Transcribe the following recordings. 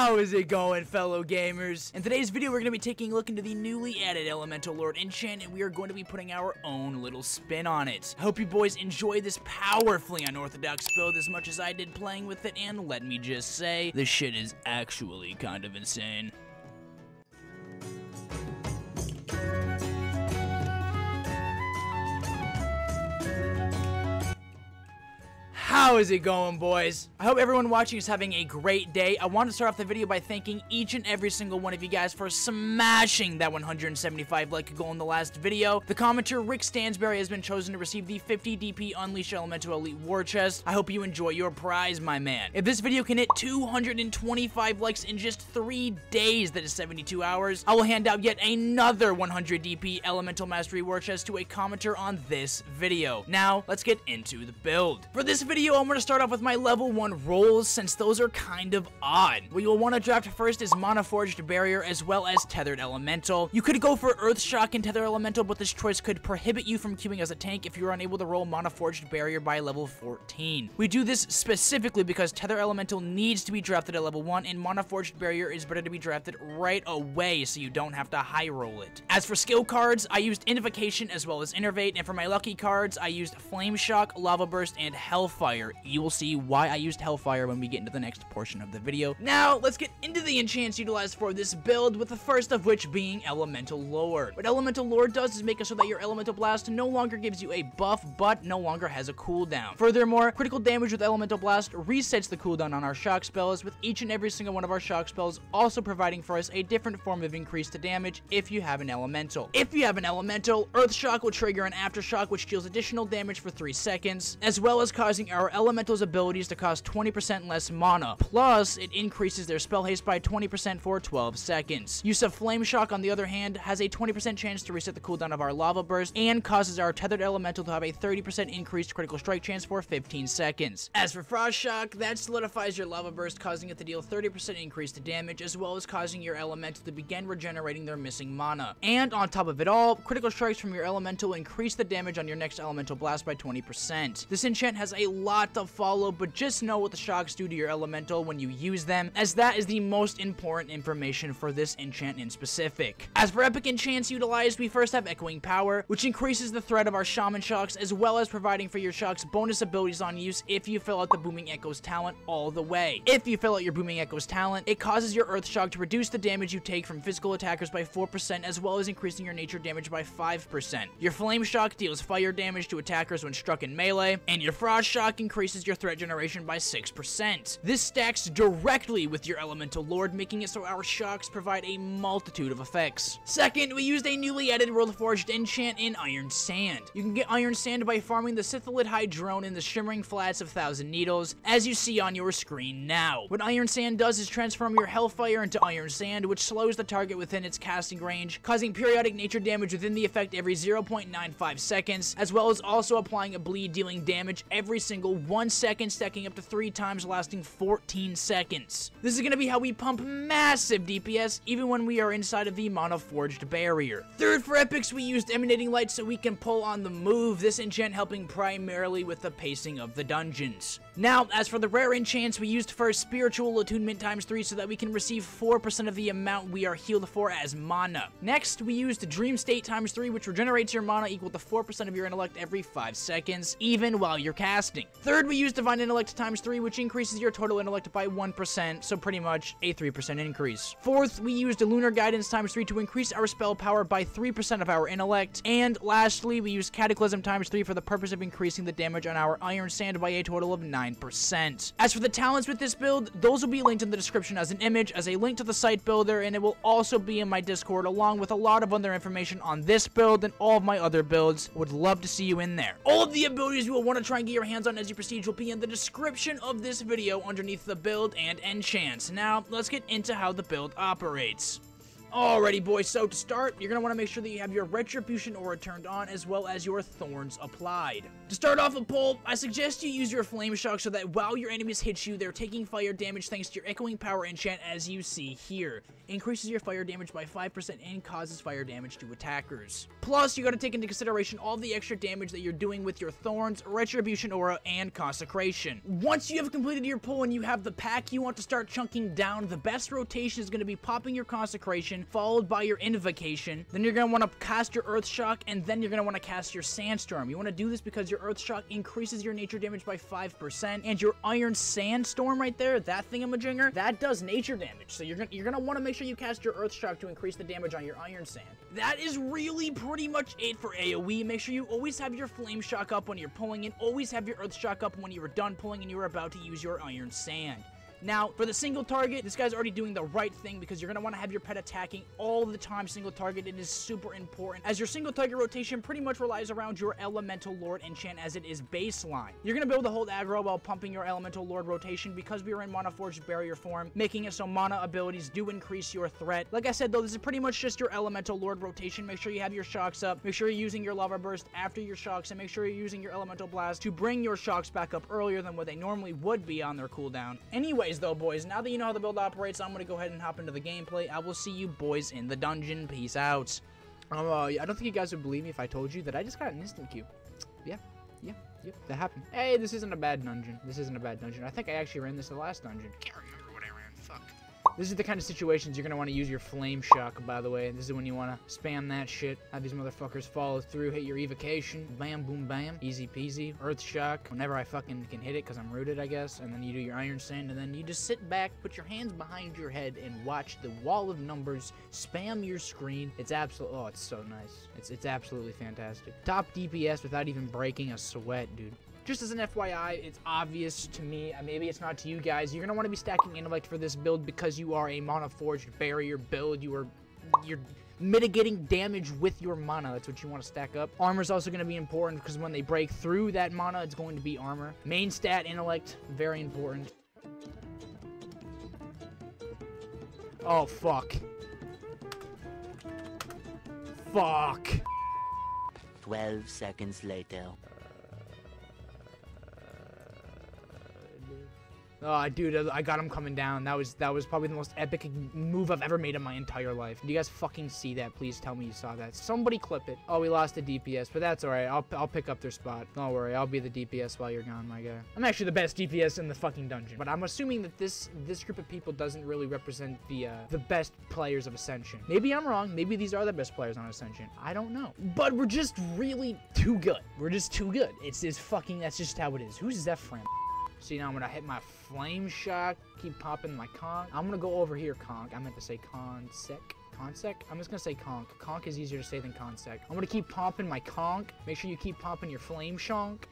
How is it going, fellow gamers? In today's video, we're going to be taking a look into the newly added Elemental Lord enchant, and we are going to be putting our own little spin on it. I hope you boys enjoy this powerfully unorthodox build as much as I did playing with it, and let me just say, this shit is actually kind of insane. How is it going, boys? I hope everyone watching is having a great day. I want to start off the video by thanking each and every single one of you guys for smashing that 175 like goal in the last video. The commenter Rick Stansberry has been chosen to receive the 50 DP Unleash Elemental Elite War Chest. I hope you enjoy your prize, my man. If this video can hit 225 likes in just 3 days, that is 72 hours, I will hand out yet another 100 DP Elemental Mastery War Chest to a commenter on this video. Now, let's get into the build. For this video, I'm going to start off with my level 1 rolls, since those are kind of odd. What you'll want to draft first is Mana-Forged Barrier as well as Tethered Elemental. You could go for Earth Shock and Tethered Elemental, but this choice could prohibit you from queuing as a tank if you're unable to roll Mana-Forged Barrier by level 14. We do this specifically because Tethered Elemental needs to be drafted at level 1, and Mana-Forged Barrier is better to be drafted right away so you don't have to high roll it. As for skill cards, I used Invocation as well as Innervate, and for my lucky cards, I used Flame Shock, Lava Burst, and Hellfire. You will see why I used Hellfire when we get into the next portion of the video. Now, let's get into the enchants utilized for this build, with the first of which being Elemental Lord. What Elemental Lord does is make it so that your Elemental Blast no longer gives you a buff, but no longer has a cooldown. Furthermore, critical damage with Elemental Blast resets the cooldown on our shock spells, with each and every single one of our shock spells also providing for us a different form of increase to damage if you have an Elemental. If you have an Elemental, Earth Shock will trigger an Aftershock, which deals additional damage for 3 seconds, as well as causing our Elemental's abilities to cost 20% less mana, plus it increases their spell haste by 20% for 12 seconds. Use of Flame Shock, on the other hand, has a 20% chance to reset the cooldown of our Lava Burst, and causes our Tethered Elemental to have a 30% increased critical strike chance for 15 seconds. As for Frost Shock, that solidifies your Lava Burst, causing it to deal 30% increase to damage, as well as causing your Elemental to begin regenerating their missing mana. And on top of it all, critical strikes from your Elemental increase the damage on your next Elemental Blast by 20%. This enchant has a lot to follow, but just know what the shocks do to your Elemental when you use them, as that is the most important information for this enchant in specific. As for epic enchants utilized, we first have Echoing Power, which increases the threat of our Shaman shocks, as well as providing for your shocks bonus abilities on use if you fill out the Booming Echoes talent all the way. If you fill out your Booming Echoes talent, it causes your Earth Shock to reduce the damage you take from physical attackers by 4%, as well as increasing your nature damage by 5%. Your Flame Shock deals fire damage to attackers when struck in melee, and your Frost Shock increases your threat generation by 6%. This stacks directly with your Elemental Lord, making it so our shocks provide a multitude of effects. Second, we used a newly added Worldforged enchant in Ironsand. You can get Ironsand by farming the Scythalid Hydrone in the Shimmering Flats of Thousand Needles, as you see on your screen now. What Ironsand does is transform your Hellfire into Ironsand, which slows the target within its casting range, causing periodic nature damage within the effect every 0.95 seconds, as well as also applying a bleed, dealing damage every single 1 second, stacking up to 3 times, lasting 14 seconds. This is going to be how we pump massive DPS, even when we are inside of the Mana-Forged Barrier. Third, for epics, we used Emanating Light so we can pull on the move, this enchant helping primarily with the pacing of the dungeons. Now, as for the rare enchants, we used first Spiritual Attunement ×3 so that we can receive 4% of the amount we are healed for as mana. Next, we used Dream State ×3, which regenerates your mana equal to 4% of your intellect every 5 seconds, even while you're casting. Third, we use Divine Intellect ×3, which increases your total intellect by 1%, so pretty much a 3% increase. Fourth, we used Lunar Guidance ×3 to increase our spell power by 3% of our intellect. And lastly, we used Cataclysm ×3 for the purpose of increasing the damage on our Ironsand by a total of 9%. As for the talents with this build, those will be linked in the description as an image, as a link to the site builder, and it will also be in my Discord, along with a lot of other information on this build and all of my other builds. Would love to see you in there. All of the abilities you will want to try and get your hands on as you proceed will be in the description of this video underneath the build and enchants. Now, let's get into how the build operates. Alrighty, boys, so to start, you're going to want to make sure that you have your Retribution Aura turned on, as well as your Thorns applied. To start off a pull, I suggest you use your Flame Shock so that while your enemies hit you, they're taking fire damage thanks to your Echoing Power enchant, as you see here. Increases your fire damage by 5% and causes fire damage to attackers. Plus, you got to take into consideration all the extra damage that you're doing with your Thorns, Retribution Aura, and Consecration. Once you have completed your pull and you have the pack, you want to start chunking down. The best rotation is going to be popping your Consecration, followed by your Invocation. Then you're going to want to cast your Earth Shock, and then you're going to want to cast your Sandstorm. You want to do this because your Earth Shock increases your nature damage by 5%, and your Iron Sandstorm right there, that thingamajinger, that does nature damage. So you're going to want to make sure you cast your Earth Shock to increase the damage on your Iron Sand. That is really pretty much it for AoE. Make sure you always have your Flame Shock up when you're pulling, and always have your Earth Shock up when you are done pulling and you are about to use your Iron Sand. Now, for the single target, this guy's already doing the right thing because you're going to want to have your pet attacking all the time single target. It is super important, as your single target rotation pretty much relies around your Elemental Lord enchant as it is baseline. You're going to be able to hold aggro while pumping your Elemental Lord rotation because we are in Mana-Forged Barrier form, making it so mana abilities do increase your threat. Like I said, though, this is pretty much just your Elemental Lord rotation. Make sure you have your shocks up. Make sure you're using your Lava Burst after your shocks, and make sure you're using your Elemental Blast to bring your shocks back up earlier than what they normally would be on their cooldown. Anyway, though, boys, now that you know how the build operates, I'm gonna go ahead and hop into the gameplay. I will see you boys in the dungeon. Peace out. I don't think you guys would believe me if I told you that I just got an instant queue. Yeah, that happened. Hey, this isn't a bad dungeon. I think I actually ran this in the last dungeon. Can't remember what I ran. Fuck. This is the kind of situations you're gonna want to use your Flame Shock, by the way. This is when you want to spam that shit. Have these motherfuckers follow through, hit your Evocation, bam, boom, bam, easy peasy. Earth Shock, whenever I fucking can hit it, because I'm rooted, I guess. And then you do your Iron Sand, and then you just sit back, put your hands behind your head, and watch the wall of numbers spam your screen. It's absolutely, oh, it's so nice. It's absolutely fantastic. Top DPS without even breaking a sweat, dude. Just as an FYI, it's obvious to me, maybe it's not to you guys, you're going to want to be stacking Intellect for this build because you are a Mana-Forged Barrier build. You're mitigating damage with your mana. That's what you want to stack up. Armor is also going to be important because when they break through that mana, it's going to be armor. Main stat, Intellect, very important. Oh, fuck. Fuck. 12 seconds later. Oh, dude, I got him coming down. That was probably the most epic move I've ever made in my entire life. Do you guys fucking see that? Please tell me you saw that. Somebody clip it. Oh, we lost the DPS, but that's all right. I'll pick up their spot. Don't worry. I'll be the DPS while you're gone, my guy. I'm actually the best DPS in the fucking dungeon, but I'm assuming that this group of people doesn't really represent the best players of Ascension. Maybe I'm wrong. Maybe these are the best players on Ascension. I don't know. But we're just really too good. We're just too good. It's fucking, that's just how it is. Who's Zephran? See, now I'm gonna hit my Flame Shock, keep popping my Conk. I'm gonna go over here, Conk. I meant to say Consec? I'm just gonna say Conk. Conk is easier to say than Consec. I'm gonna keep popping my Conk. Make sure you keep popping your Flame Shock.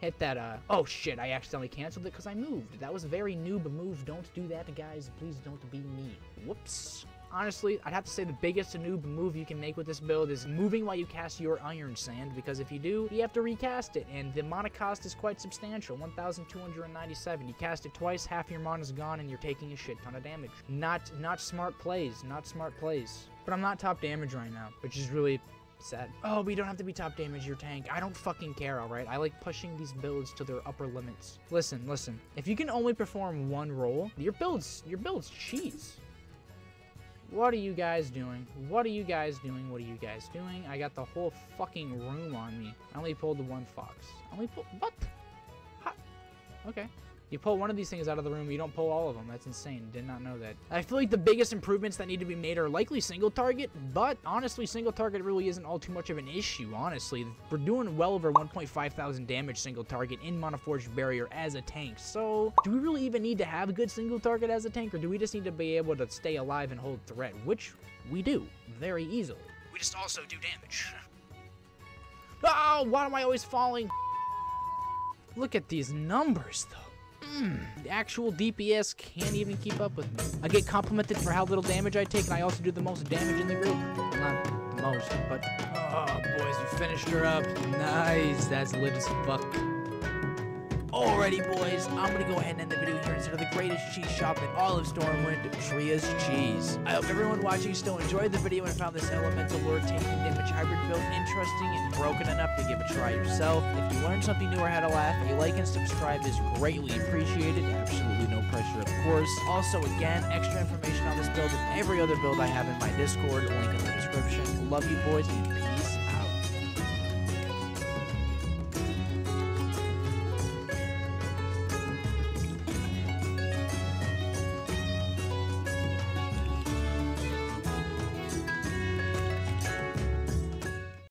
Hit that, oh shit, I accidentally canceled it because I moved. That was a very noob move. Don't do that, guys. Please don't be me. Whoops. Honestly, I'd have to say the biggest noob move you can make with this build is moving while you cast your Iron Sand, because if you do, you have to recast it, and the mana cost is quite substantial, 1,297. You cast it twice, half your mana's gone, and you're taking a shit ton of damage. Not smart plays, But I'm not top damage right now, which is really sad. Oh, we don't have to be top damage, your tank. I don't fucking care, alright? I like pushing these builds to their upper limits. Listen. If you can only perform one roll, your build's cheese. What are you guys doing? I got the whole fucking room on me. I only pulled the one fox. What? Ha. Okay. You pull one of these things out of the room, you don't pull all of them. That's insane. Did not know that. I feel like the biggest improvements that need to be made are likely single target, but honestly, single target really isn't all too much of an issue, honestly. We're doing well over 1,500 damage single target in Mana-Forged Barrier as a tank, so do we really even need to have a good single target as a tank, or do we just need to be able to stay alive and hold threat, which we do very easily. We just also do damage. Oh, why am I always falling? Look at these numbers, though. The actual DPS can't even keep up with me. I get complimented for how little damage I take, and I also do the most damage in the group. Not the most, but... Oh, boys, you finished her up. Nice. That's lit as fuck. Alrighty, boys, I'm going to go ahead and end the video here instead of the greatest cheese shop in all of Stormwind, Tria's Cheese. I hope everyone watching still enjoyed the video and found this Elemental Lord Taking Damage hybrid build interesting and broken enough to give it a try yourself. If you learned something new or had a laugh, a like and subscribe is greatly appreciated. Absolutely no pressure, of course. Also, again, extra information on this build and every other build I have in my Discord, link in the description. Love you, boys, and peace.